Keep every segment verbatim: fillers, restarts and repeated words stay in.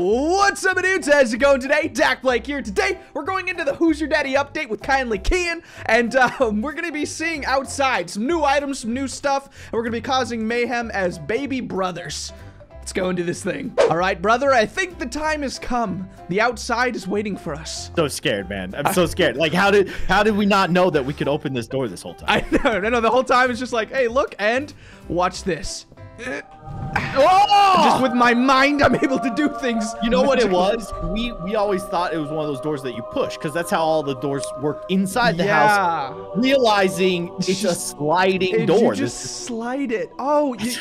What's up, dudes? How's it going today? Dak Blake here. Today, we're going into the Who's Your Daddy update with Kindly Keyin, and um, we're going to be seeing outside some new items, some new stuff, and we're going to be causing mayhem as baby brothers. Let's go into this thing. All right, brother, I think the time has come. The outside is waiting for us. So scared, man. I'm so scared. Like, how did how did we not know that we could open this door this whole time? I know. No, no, the whole time it's just like, hey, look, and watch this. Oh! Just with my mind, I'm able to do things. You know what it was? We we always thought it was one of those doors that you push, because that's how all the doors work inside the yeah. house. Realizing it's, it's just, a sliding door. You just this slide it. Oh, you,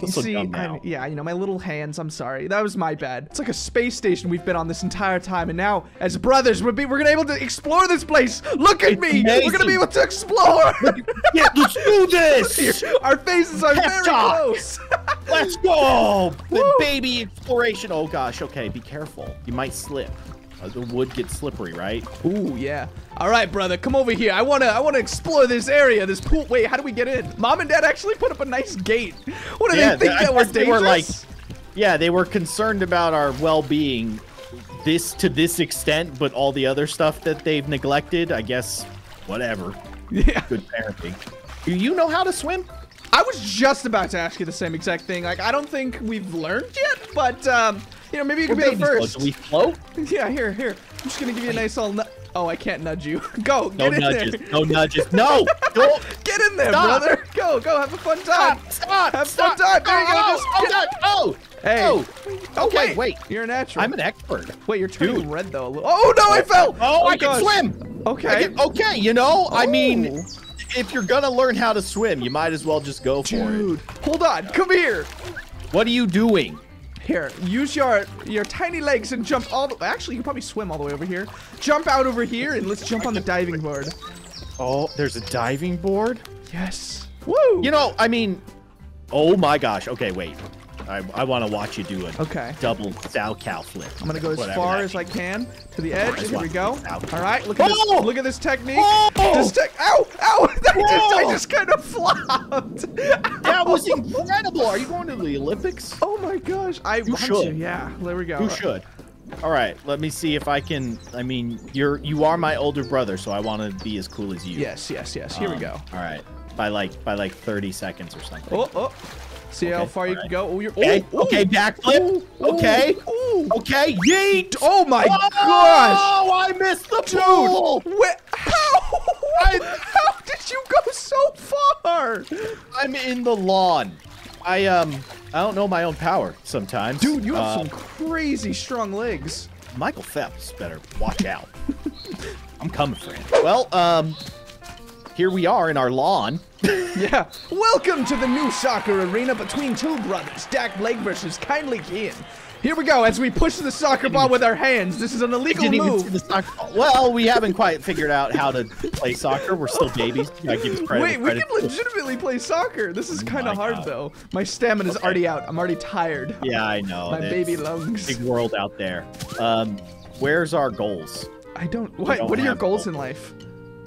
you so see, I, yeah, you know, my little hands. I'm sorry. That was my bad. It's like a space station we've been on this entire time, and now, as brothers, we're, be, we're gonna be able to explore this place. Look at it's me. Amazing. We're gonna be able to explore. Yeah, let's do this. Our faces are Pep very talk. close. Let's go! The baby exploration. Oh gosh, okay, be careful. You might slip. Uh, the wood gets slippery, right? Ooh, yeah. All right, brother, come over here. I wanna, I wanna explore this area, this pool. Wait, how do we get in? Mom and Dad actually put up a nice gate. What do yeah, they think that was dangerous? Were like, yeah, they were concerned about our well-being, this to this extent, but all the other stuff that they've neglected, I guess, whatever. Yeah. Good parenting. Do you know how to swim? I was just about to ask you the same exact thing. Like, I don't think we've learned yet, but, um, you know, maybe you could be the first. Do we float? Yeah, here, here. I'm just going to give you a nice old... Oh, I can't nudge you. Go, get no in nudges. there. No nudges. No, don't. Get in there, stop. brother. Go, go. Have a fun time. Stop, stop, have a fun time. There you go. Just... Oh, God. Oh. Hey. Oh, okay, wait. wait. You're a natural. I'm an expert. Wait, you're turning Dude. red, though. Oh, no, I fell. Oh, oh I gosh. can swim. Okay. I can... Okay, you know, oh. I mean... If you're gonna learn how to swim, you might as well just go for Dude, it. Dude, hold on, come here. What are you doing? Here, use your your tiny legs and jump all the, actually, you can probably swim all the way over here. Jump out over here and let's jump on the diving board. Oh, there's a diving board? Yes. Woo! You know, I mean, oh my gosh. Okay, wait. I, I want to watch you do a okay. double sow cow flip. I'm going to go as Whatever far as I can to the edge. Here we go. All right. Look at oh! this. Look at this technique. Oh! This te ow. Ow. I just, I just kind of flopped. That was incredible. Are you going to the Olympics? Oh, my gosh. I you should. You. Yeah. There we go. You should. All right. Let me see if I can. I mean, you're you are my older brother, so I want to be as cool as you. Yes, yes, yes. Here um, we go. All right. By like by like thirty seconds or something. Oh, oh. See okay, how far right. you can go. Oh, you're, oh, okay, oh, okay, backflip. Oh, okay, oh, okay, yeet. Oh my oh, gosh! Oh, I missed the Dude, pool. Where, how? I, how did you go so far? I'm in the lawn. I um, I don't know my own power sometimes. Dude, you have uh, some crazy strong legs. Michael Phelps, better watch out. I'm coming for him. Well, um. Here we are in our lawn. Yeah. Welcome to the new soccer arena between two brothers, Dak Blake versus Kindly Keyin. Here we go as we push the soccer ball with our hands. This is an illegal didn't move. Even see the soccer ball. Well, we haven't quite figured out how to play soccer. We're still babies. I give you credit. Wait, we credit. can legitimately play soccer. This is kind of oh hard God. though. My stamina's okay. already out. I'm already tired. Yeah, I know. My it's baby lungs. Big world out there. Um, where's our goals? I don't. What? Don't what are your goals, goals in life?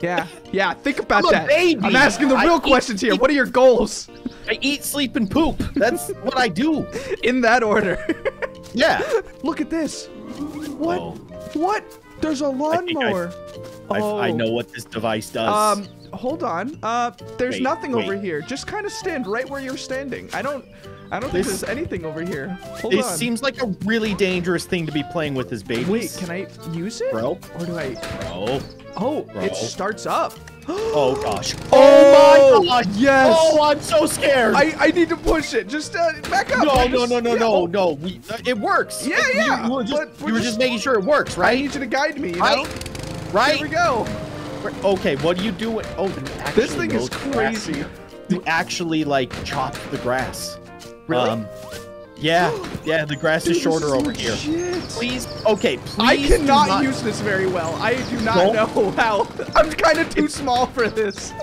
Yeah, yeah, think about I'm that. Baby. I'm asking the real I questions eat, here. Sleep. What are your goals? I eat, sleep, and poop. That's what I do. In that order. Yeah. Look at this. What? Oh. What? There's a lawnmower. I, I, oh. I, I know what this device does. Um, hold on. Uh, there's wait, nothing wait. over here. Just kind of stand right where you're standing. I don't... I don't this, think there's anything over here. Hold this on. seems like a really dangerous thing to be playing with as babies. Wait, can I use it? Bro. Or do I... Bro. Oh, Bro. it starts up. Oh, gosh. Oh, oh, my gosh. Yes. Oh, I'm so scared. I, I need to push it. Just uh, back up. No, no, no, no, yeah. no, no. We, uh, it works. Yeah, it, yeah. You, you were, just, you were just, just making sure it works, right? I need you to guide me, you know? Right? Here we go. Okay, what do you do? With, oh, this thing is crazy. You actually, like, chop the grass. Really? Um, yeah, yeah, the grass Dude, is shorter is over here. Please, okay, please. I cannot not... use this very well. I do not Don't. know how. I'm kind of too small for this.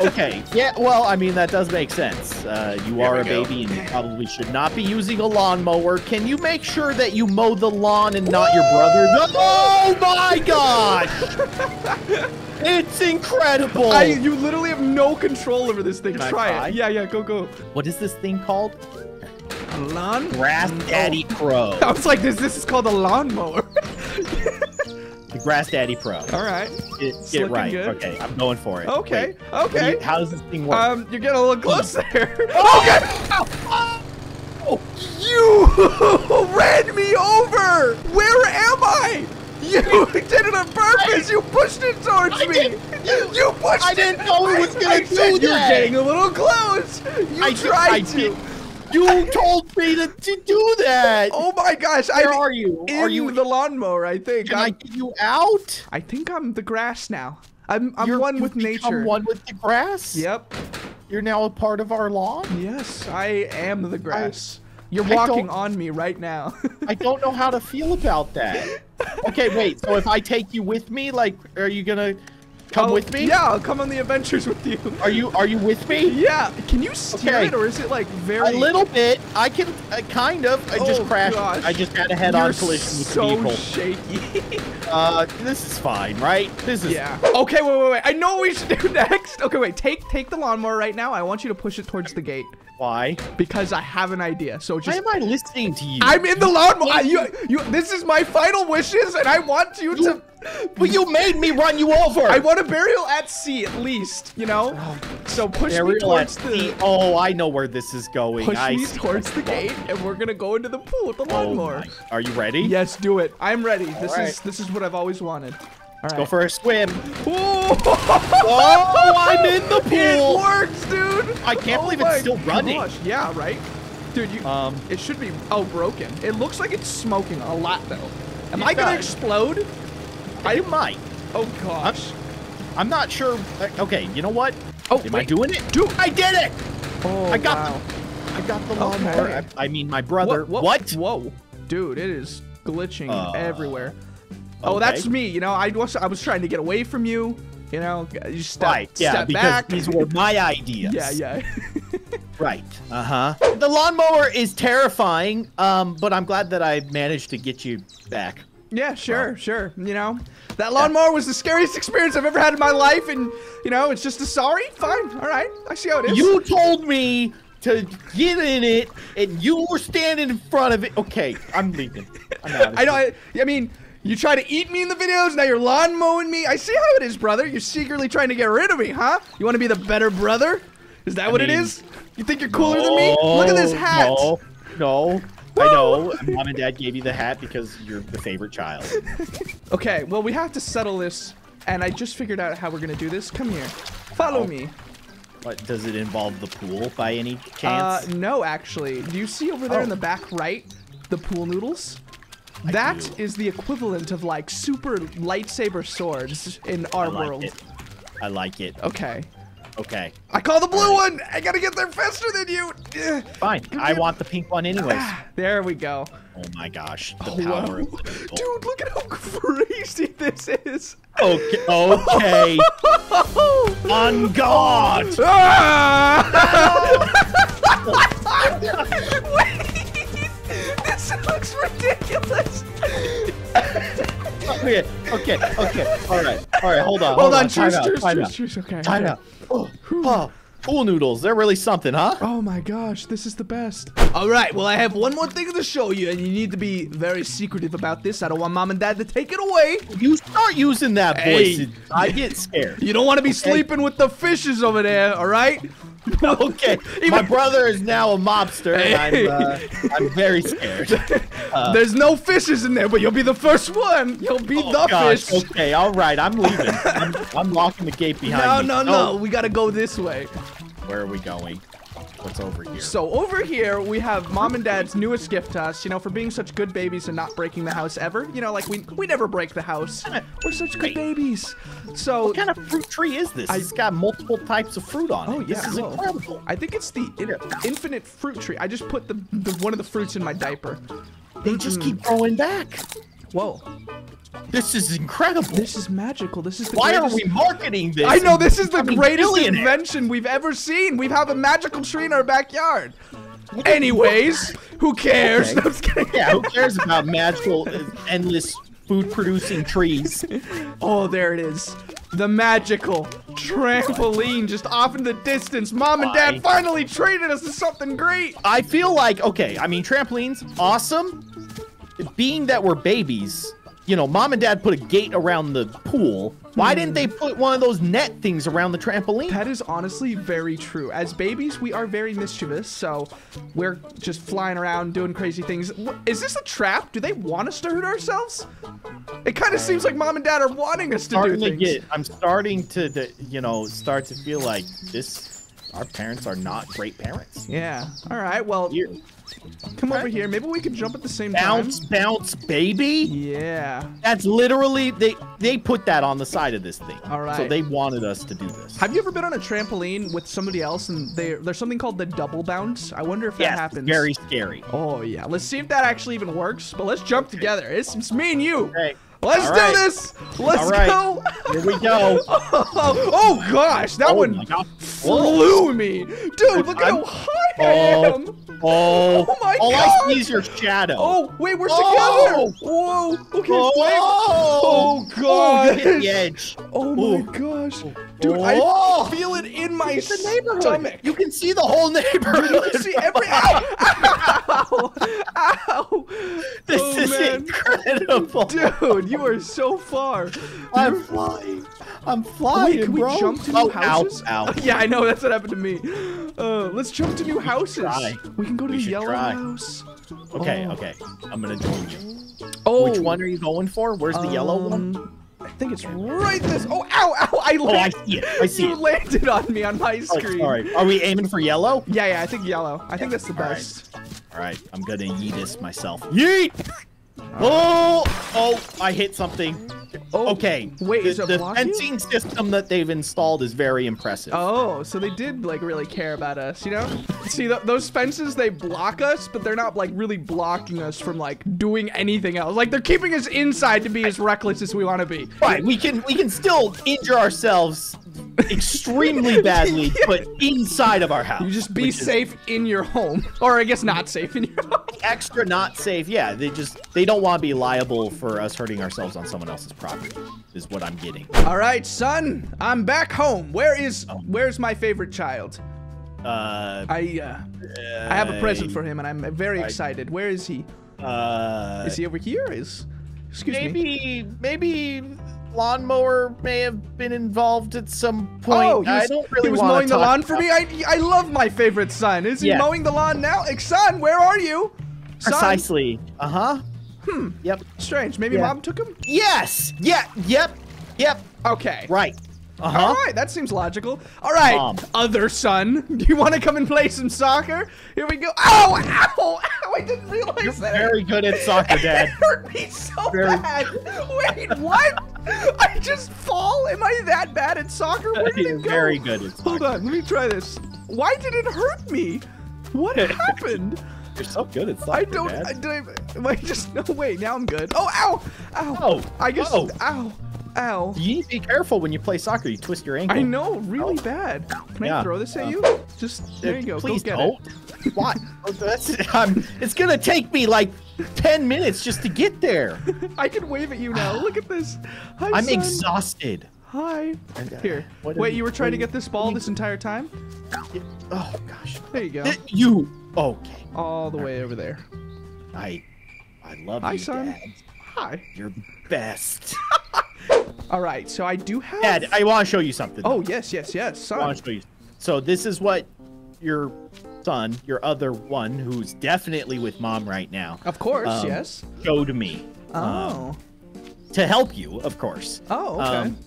Okay, yeah, well, I mean, that does make sense. Uh, you there are a go. baby and you probably should not be using a lawnmower. Can you make sure that you mow the lawn and not Whoa! your brother? Oh my gosh! It's incredible. I, you literally have no control over this thing. Try, try it. Yeah, yeah, go, go. What is this thing called? Lawn? Grass Daddy Pro. I was like, this this is called a lawnmower. The Grass Daddy Pro. All right. Get, get it right. Good. Okay, I'm going for it. Okay, Wait, okay. You, how does this thing work? Um, you're getting a little close there. Oh, okay. Ow. Ow. Oh, you ran me over. Where am I? You did it on purpose! I, you pushed it towards I me! You, you pushed I it! I didn't know it was gonna I, do I that! You were getting a little close! You I tried did, to! I you told me to, to do that! Oh my gosh! Where I, are you? In are you the lawnmower, I think. Can I'm, I get you out? I think I'm the grass now. I'm, I'm You're, one you with nature. I'm one with the grass? Yep. You're now a part of our lawn? Yes, I am the grass. I, You're walking on me right now. I don't know how to feel about that. Okay, wait. So if I take you with me, like, are you gonna come I'll, with me? Yeah, I'll come on the adventures with you. Are you Are you with me? Yeah. Can you steer okay. it, or is it like very? A little bit. I can. Uh, kind of. I oh, just crashed. Gosh. I just had a head-on collision with so people. Shaky. uh, this is fine, right? This is. Yeah. Okay. Wait. Wait. Wait. I know what we should do next. Okay. Wait. Take Take the lawnmower right now. I want you to push it towards the gate. Why? Because I have an idea. So just. Why am I listening to you? I'm in the lawnmower. You, you. This is my final wishes, and I want you, you to. But you made me run you over. I want a burial at sea, at least. You know. So push burial me towards at the. Sea. Oh, I know where this is going. Push I me towards the gate, and we're gonna go into the pool with the lawnmower. Oh, are you ready? Yes, do it. I'm ready. All this right. is this is what I've always wanted. All right. Go for a swim. Oh, I'm in the pool. It works, dude. I can't oh believe it's still running. Gosh. Yeah, right? Dude, you, um, it should be oh broken. It looks like it's smoking a lot, though. Am I going to explode? I might. Oh, gosh. I'm, I'm not sure. Okay, you know what? Oh, Am wait. I doing it? Dude, I did it. Oh, I got wow. the, I got the lawnmower. Okay. I, I mean, my brother. Whoa, whoa, what? Whoa. Dude, it is glitching uh, everywhere. Oh, okay. That's me. You know, I was I was trying to get away from you. You know, you step, right. yeah, step because back. These were my ideas. Yeah, yeah. Right. Uh huh. The lawnmower is terrifying. Um, but I'm glad that I managed to get you back. Yeah, sure, wow. sure. You know, that lawnmower yeah. was the scariest experience I've ever had in my life, and you know, it's just a sorry. Fine. All right. I see how it is. You told me to get in it, and you were standing in front of it. Okay, I'm leaving. I'm out of I know. I, I mean. You try to eat me in the videos, now you're lawn mowing me. I see how it is, brother. You're secretly trying to get rid of me, huh? You want to be the better brother? Is that I what mean, it is? You think you're cooler no, than me? Look at this hat. No, no. Woo! I know. Mom and Dad gave you the hat because you're the favorite child. Okay, well, we have to settle this, and I just figured out how we're going to do this. Come here. Follow oh. me. What, does it involve the pool by any chance? Uh, no, actually. Do you see over there oh. in the back right the pool noodles? I that do. Is the equivalent of like super lightsaber swords in our I like world. It. I like it. Okay. Okay. I call the blue right. one. I gotta get there faster than you. Fine. Give I want the pink one anyways. There we go. Oh my gosh. The oh, power wow. of the people. Dude, look at how crazy this is. Okay. Okay. On God. Wait. It looks ridiculous. okay, okay, okay. All right, all right. Hold on, hold, hold on. Cheers, cheers, cheers, cheers. Okay. Time out. Oh, oh, pool noodles. They're really something, huh? Oh my gosh, this is the best. All right. Well, I have one more thing to show you, and you need to be very secretive about this. I don't want Mom and Dad to take it away. You start using that voice, hey, I get scared. You don't want to be okay. sleeping with the fishes over there, all right? Okay, Even my brother is now a mobster, hey. and I'm, uh, I'm very scared. Uh, There's no fishes in there, but you'll be the first one. You'll be oh the gosh. fish. Okay, all right, I'm leaving. I'm, I'm locking the gate behind no, me. No, no, no, we gotta go this way. Where are we going? What's over here? So over here, we have Mom and Dad's newest gift to us, you know, for being such good babies and not breaking the house ever. You know, like, we we never break the house. We're such good babies. So what kind of fruit tree is this? I, it's got multiple types of fruit on it. Oh, yeah. This is oh. incredible. I think it's the in, infinite fruit tree. I just put the, the one of the fruits in my diaper. They just mm. keep growing back. Whoa. This is incredible. This is magical. This is the Why greatest... are we marketing this? I know, this is the greatest invention we've ever seen. We have a magical tree in our backyard. Anyways, who cares? Okay. No, I'm just kidding. Yeah, who cares about magical, endless food-producing trees? Oh, there it is. the magical trampoline just off in the distance. Mom and Dad finally treated us to something great. I feel like, okay, I mean, trampolines, awesome. Being that we're babies, you know, Mom and Dad put a gate around the pool. Why didn't they put one of those net things around the trampoline? That is honestly very true. As babies, we are very mischievous, so we're just flying around doing crazy things. Is this a trap? Do they want us to hurt ourselves? It kind of seems like Mom and Dad are wanting us to do things. To get, I'm starting to, you know, start to feel like this. Our parents are not great parents. Yeah. All right. Well, here. Come over here. Maybe we can jump at the same time. Bounce, bounce, baby. Yeah. That's literally, they they put that on the side of this thing. All right. So they wanted us to do this. Have you ever been on a trampoline with somebody else and they, there's something called the double bounce? I wonder if that happens. Yes, very scary. Oh, yeah. Let's see if that actually even works. But let's jump together. It's, it's me and you. Okay. Let's All do right. this. Let's All right. go. Here we go. oh, oh, gosh. That oh one flew me. Dude, I'm, look at how high oh, I am. Oh, oh my all God. All I see is your shadow. Oh, wait, we're oh. together. Whoa. Okay. Oh, oh, oh God. You hit the edge. Oh, my gosh. Dude, oh. I feel it in my it's the stomach. You can see the whole neighborhood. You can see every... Ow. Ow. Ow. This oh, is man. incredible. Dude. You are so far. I'm You're... flying. I'm flying, Wait, can bro. we jump to new oh, houses? Ow, ow. Yeah, I know. That's what happened to me. Uh, let's jump to new houses. Try. We can go to we the yellow try. house. Okay, oh. okay. I'm going to join you. Oh. Which one are you going for? Where's the um, yellow one? I think it's right this. Oh, ow, ow. I, oh, I see it. I see you it. You landed on me on my screen. Oh, sorry. Are we aiming for yellow? Yeah, yeah. I think yellow. I yeah. think that's the All best. Right. All right. I'm going to yeet myself. Yeet! Oh, oh, I hit something. Oh, okay. Wait, the, is it the fencing you? system that they've installed is very impressive. Oh, so they did like really care about us, you know? See, th those fences, they block us, but they're not like really blocking us from like doing anything else. Like they're keeping us inside to be as reckless as we want to be. Right. We can we can still injure ourselves extremely badly, yeah. but inside of our house. You just be safe is... in your home, or I guess not safe in your home. Extra not safe. Yeah, they just they don't want to be liable for us hurting ourselves on someone else's property is what I'm getting. All right, son, I'm back home. Where is oh. where's my favorite child? Uh, I uh, uh, I have a present for him, and I'm very I, excited. Where is he? Uh, is he over here? Is excuse maybe, me? Maybe maybe. Lawnmower may have been involved at some point. Oh, he was, I don't really he was mowing the lawn for me. I I love my favorite son. Is he yeah. mowing the lawn now? Son, where are you? Son? Precisely. Uh huh. Hmm. Yep. Strange. Maybe yeah. Mom took him. Yes. Yeah. Yep. Yep. Okay. Right. Uh huh. All right. That seems logical. All right. Mom. Other son, do you want to come and play some soccer? Here we go. Ow! Ow! Ow! I didn't realize You're that. You're very good at soccer, Dad. It hurt me so very bad. Wait, what? I just fall? Am I that bad at soccer? Where did it go? Very good at soccer. Hold on, let me try this. Why did it hurt me? What happened? You're so good at soccer, I don't, I, did I, am I just, no, wait, now I'm good. Oh, ow, ow, oh, I just, oh. ow, ow. You need to be careful when you play soccer, you twist your ankle. I know, really oh. bad. Can yeah. I throw this at uh, you? Just, there you go, please go get don't. it. Why? That's, I'm, it's gonna take me like ten minutes just to get there. I can wave at you now. Look at this. Hi, I'm son. exhausted. Hi. Here. Wait, you were trying to get this ball this entire time? Oh, gosh. There you go. Th you. Okay. All the All way right. over there. I I love Hi, you, son. Dad. Hi. You're best. All right, so I do have... Dad, I want to show you something. Oh, yes, yes, yes, son. I want to show you. So this is what your... son, your other one, who's definitely with Mom right now. Of course, um, yes. Showed me. Oh. Um, to help you, of course. Oh, okay. Um,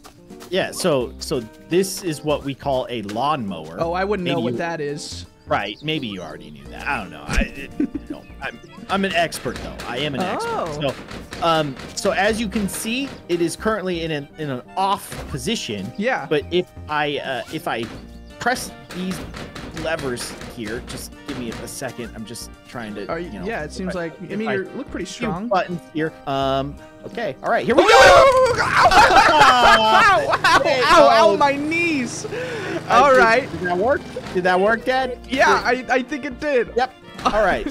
yeah, so so this is what we call a lawnmower. Oh, I wouldn't maybe know what you, that is. Right, maybe you already knew that. I don't know. I, it, you know I'm, I'm an expert, though. I am an oh. expert. So, um, so as you can see, it is currently in an, in an off position. Yeah. But if I, uh, if I press these... levers here. Just give me a second. I'm just trying to. Are you, you know, yeah, it seems I, like. I mean, you look pretty strong. Buttons here. Um. Okay. All right. Here we go. Ow! Ow! Ow! Ow! My knees. All I right. Did, did that work? Did that work, Dad? Yeah, did, I I think it did. Yep. All right.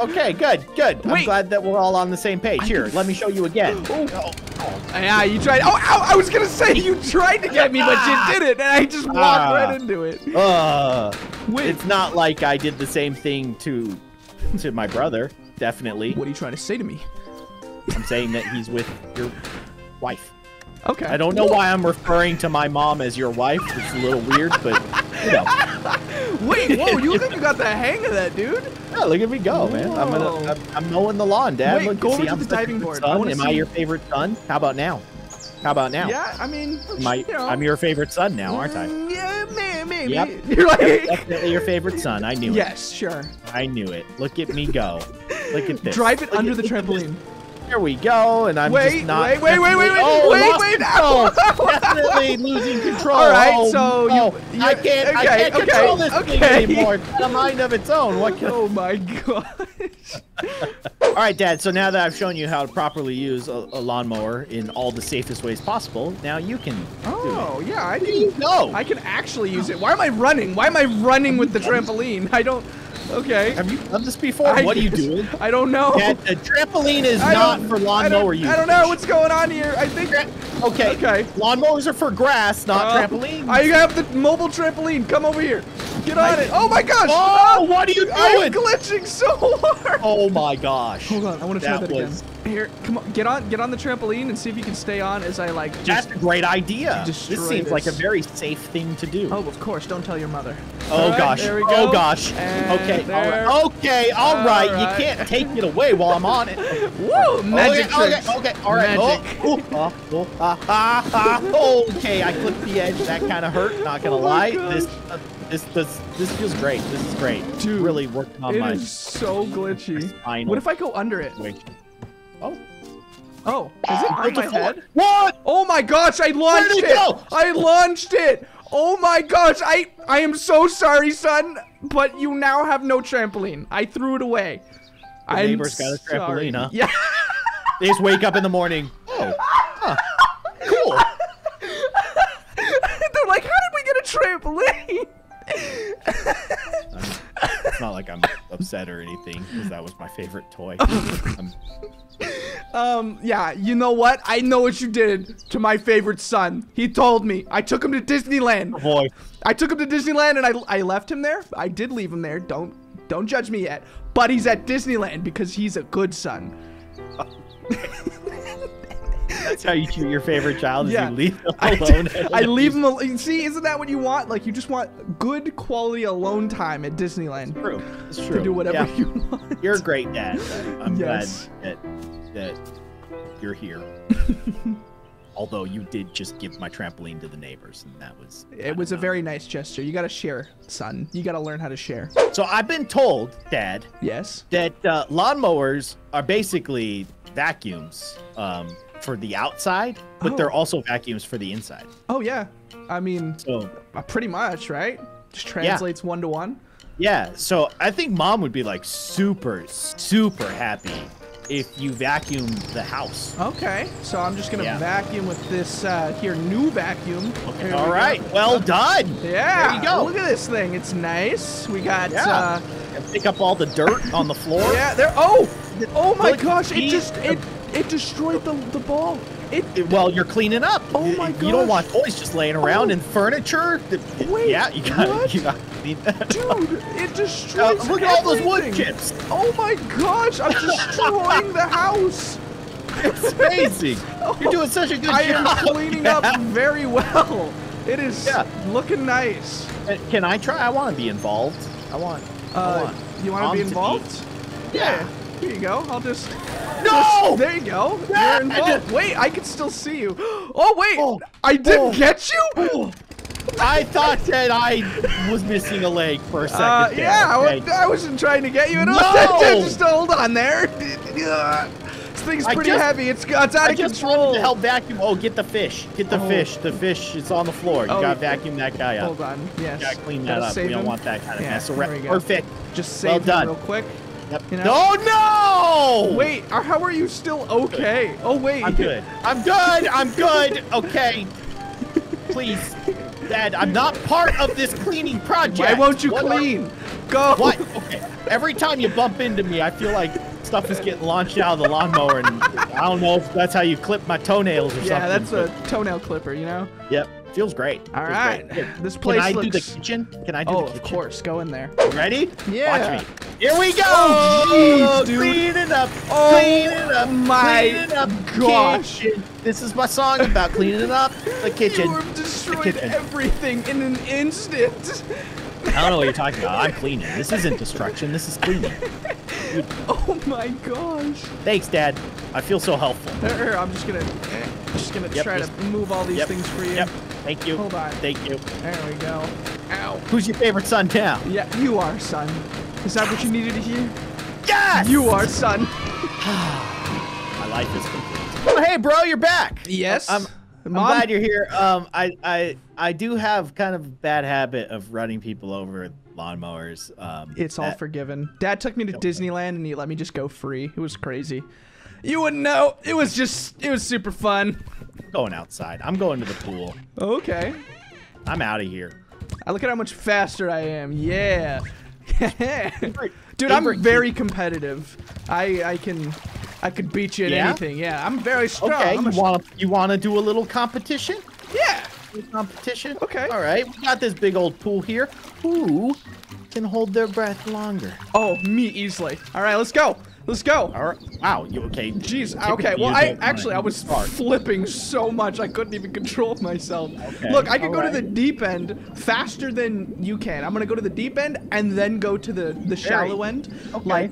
Okay, good, good. Wait. I'm glad that we're all on the same page. I Here, let me show you again. Oh, oh, oh. Yeah, you tried. Oh, ow, I was going to say you tried to get me, but you didn't, and I just walked uh, right into it. Uh, Wait. It's not like I did the same thing to to my brother, definitely. What are you trying to say to me? I'm saying that he's with your wife. Okay. I don't know Whoa. why I'm referring to my mom as your wife. It's a little weird, but you know. Wait, whoa, you look like you got the hang of that, dude. Yeah, look at me go, whoa. man. I'm, gonna, I'm, I'm mowing the lawn, Dad. Wait, look, go see, over I'm to the diving board. I Am see. I your favorite son? How about now? How about now? Yeah, I mean, I, you know. I'm your favorite son now, aren't I? Yeah, maybe. Yep. You're like... Definitely your favorite son. I knew yes, it. Yes, sure. I knew it. Look at me go. Look at this. Drive it look under at, the trampoline. Here we go, and I'm wait, just not. Wait, wait, wait, wait, wait, oh, wait, wait, no. Definitely losing control. All right, oh, so no. you, I can't, okay, I can't okay, control this okay. thing anymore. It's got a mind of its own. What can oh my gosh. All right, Dad, so now that I've shown you how to properly use a, a lawnmower in all the safest ways possible, now you can Oh, do it. yeah, I can, you know? I can actually use it. Why am I running? Why am I running with the trampoline? I don't. Okay. Have you done this before? I what guess, are you doing? I don't know. Dad, a trampoline is not for lawnmower use. I don't know what's going on here. I think. Okay. Okay. Lawnmowers are for grass, not uh, trampolines. I have the mobile trampoline. Come over here. Get on I, it. Oh my gosh. Oh, oh, what are you doing? I'm glitching so hard. Oh my gosh. Hold on. I want to try that, that again. Was... Here, come on. Get on. Get on the trampoline and see if you can stay on as I like. Just That's a great idea. This seems this. like a very safe thing to do. Oh, of course. Don't tell your mother. Oh right, gosh. There we go. Oh gosh. And okay. There. All right. Okay, all, all right. right. You can't take it away while I'm on it. Woo! Magic okay, tricks. Okay, okay, all right. Magic. Oh, oh, oh, ah, ah, ah. Okay, I clipped the edge. That kind of hurt. Not gonna oh lie. God. This, uh, this, this, this feels great. This is great. Dude, really worked on it my. It is so glitchy. Spinal. What if I go under it? Wait. Oh. Oh. Is it on my head? What? Oh my gosh! I launched Where did it. Go? I launched it. Oh my gosh, I, I am so sorry, son, but you now have no trampoline. I threw it away. The I'm neighbor's got a trampoline, sorry. huh? Yeah. They just wake up in the morning. Oh, huh. Cool. They're like, how did we get a trampoline? um, it's not like I'm upset or anything, because that was my favorite toy. um, Um, yeah, you know what? I know what you did to my favorite son. He told me. I took him to Disneyland. Oh boy. I took him to Disneyland and I, I left him there. I did leave him there. Don't don't judge me yet. But he's at Disneyland because he's a good son. That's how you treat your favorite child is yeah. you leave them alone. I, I leave him alone. See, isn't that what you want? Like, you just want good quality alone time at Disneyland. It's true. It's true. To do whatever yeah. you want. You're a great dad. I'm yes. glad that... that you're here. Although you did just give my trampoline to the neighbors, and that was... It was a very nice gesture. You gotta share, son. You gotta learn how to share. So I've been told, Dad... Yes? That uh, lawnmowers are basically vacuums um, for the outside, but oh. they're also vacuums for the inside. Oh, yeah. I mean, so, uh, pretty much, right? Just translates one-to-one. Yeah. yeah, so I think Mom would be, like, super, super happy if you vacuum the house. Okay, so I'm just gonna yeah. vacuum with this uh, here new vacuum. Okay, all right, go. well done. Yeah, there you go. Look at this thing, it's nice. We got- yeah. uh, Pick up all the dirt on the floor. Yeah, there, oh, oh my Look, gosh, it just, it, it destroyed the, the ball. It, it, well, you're cleaning up. Oh my god! You don't want toys just laying around oh. and furniture. Wait, yeah, you got you got clean that. Dude, it destroys uh, Look at all those wood chips. Oh my gosh, I'm destroying the house. It's amazing. Oh, you're doing such a good I job. I am cleaning yeah. up very well. It is yeah. looking nice. Can I try? I want to be involved. I want. Uh, I want. You want to be involved? To yeah. yeah. Here you go. I'll just. No! Just, there you go. You're involved. Wait, I can still see you. Oh, wait. Oh, I didn't oh, get you? Oh. I thought that I was missing a leg for a second. Uh, there. Yeah, okay. I, I wasn't trying to get you at all. No! Just hold on there. This thing's pretty just, heavy. It's, it's out of control. I just control. wanted to help vacuum. Oh, get the fish. Get the oh. fish. The fish is on the floor. You oh, got to vacuum that guy up. Hold on. Yes. You got to clean that up. We him. don't want that kind of yeah, mess around. Perfect. Just save well him real quick. Yep. You know? Oh, no! Wait, how are you still okay? Oh, wait. I'm good. I'm good. I'm good. Okay. Please. Dad, I'm not part of this cleaning project. Why won't you what clean? Are... Go. What? Okay. Every time you bump into me, I feel like stuff is getting launched out of the lawnmower, and I don't know if that's how you clip my toenails or yeah, something. Yeah, that's but... a toenail clipper, you know? Yep. Feels great. All Feels right. Great. Here, this place Can I looks... do the kitchen? Can I do oh, the kitchen? Oh, of course. Go in there. You ready? Yeah. Watch me. Here we go! Oh, jeez, dude. Clean it up. Oh, clean it up. my clean it up. gosh. Kitchen. This is my song about cleaning it up. The kitchen. You have destroyed the kitchen. everything in an instant. I don't know what you're talking about. I'm cleaning. This isn't destruction. This is cleaning. Dude. Oh my gosh. Thanks, Dad. I feel so helpful. I'm just gonna, just gonna yep, try just, to move all these yep, things for you. Yep. Thank you. Hold on. Thank you. There we go. Ow. Who's your favorite son now? Yeah, you are, son. Is that what you needed to hear? Yes! You are, son. My life is complete. Oh, hey, bro, you're back. Yes. I'm, I'm glad you're here. Um, I, I, I do have kind of a bad habit of running people over lawnmowers. Um, it's all forgiven. Dad took me to Disneyland and he let me just go free. It was crazy. You wouldn't know. It was just, it was super fun. Going outside. I'm going to the pool. Okay. I'm out of here. I look at how much faster I am. Yeah. Dude, I'm very competitive. I I can I could beat you at yeah? anything. Yeah. I'm very strong. Okay. I'm you want you want to do a little competition? Yeah. Competition. Okay. All right. We got this big old pool here. Who can hold their breath longer? Oh, me easily. All right. Let's go. Let's go. All right. Wow. You okay? Jeez. Okay. Well, I actually I was flipping so much I couldn't even control myself. Okay. Look, I could go to the deep end faster than you can. I'm gonna go to the deep end and then go to the the shallow end. Okay. Like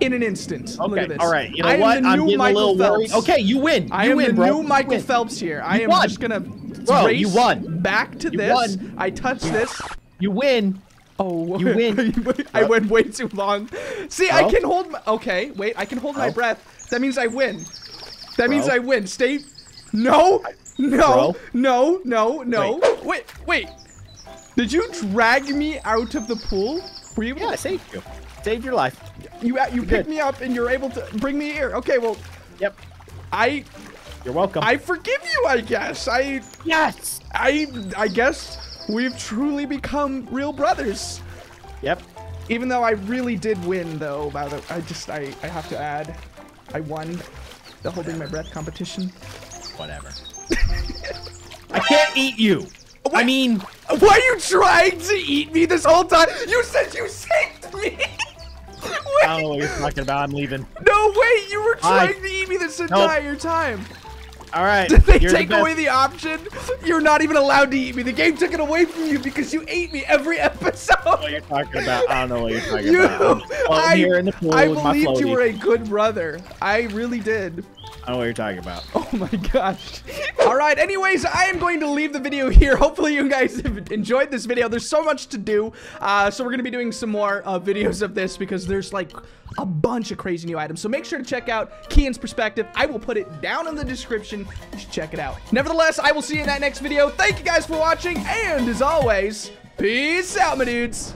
in an instant. Okay. Look at this. All right. You know what? I'm getting a little worried. Okay. You win. I am the new Michael Phelps here. I am just gonna race you won. back to this. I touch this. You win. Oh, you win. I went way too long. See, Bro? I can hold my, okay, wait, I can hold Bro. my breath. That means I win. That Bro. means I win. Stay, no, no, Bro? no, no, no. Wait. wait, wait. Did you drag me out of the pool? Were you able yeah, to? I saved you. Saved your life. You, you picked Good. me up and you're able to bring me here. Okay, well. Yep. I. You're welcome. I forgive you, I guess. I. Yes. I, I guess. We've truly become real brothers. Yep. Even though I really did win, though, by the, I just, I, I have to add, I won the holding my breath competition. Whatever. I can't eat you. What? I mean. Why are you trying to eat me this whole time? You said you saved me. I don't know what you're talking about. I'm leaving. No, wait. You were trying I... to eat me this entire nope. time. All right. Did they take the away the option? You're not even allowed to eat me. The game took it away from you because you ate me every episode. I don't know what you're talking about. I don't know what you're talking you, about. I, here in the pool I believed you were a good brother. I really did. I don't know what you're talking about. Oh my gosh. All right, anyways, I am going to leave the video here. Hopefully you guys have enjoyed this video. There's so much to do. Uh, so we're going to be doing some more uh, videos of this because there's like a bunch of crazy new items. So make sure to check out Keyin's Perspective. I will put it down in the description. You should check it out. Nevertheless, I will see you in that next video. Thank you guys for watching. And as always, peace out, my dudes.